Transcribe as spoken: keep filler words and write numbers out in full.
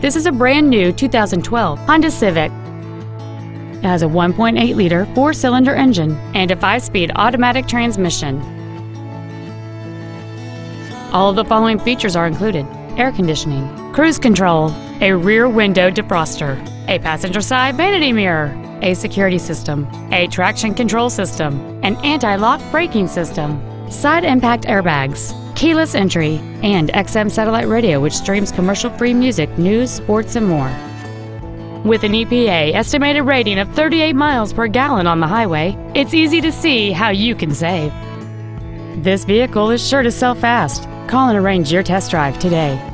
This is a brand new two thousand twelve Honda Civic. It has a one point eight liter four-cylinder engine and a five-speed automatic transmission. All of the following features are included: air conditioning, cruise control, a rear window defroster, a passenger side vanity mirror, a security system, a traction control system, an anti-lock braking system, side impact airbags, keyless entry, and X M satellite radio, which streams commercial-free music, news, sports, and more. With an E P A estimated rating of thirty-eight miles per gallon on the highway, it's easy to see how you can save. This vehicle is sure to sell fast. Call and arrange your test drive today.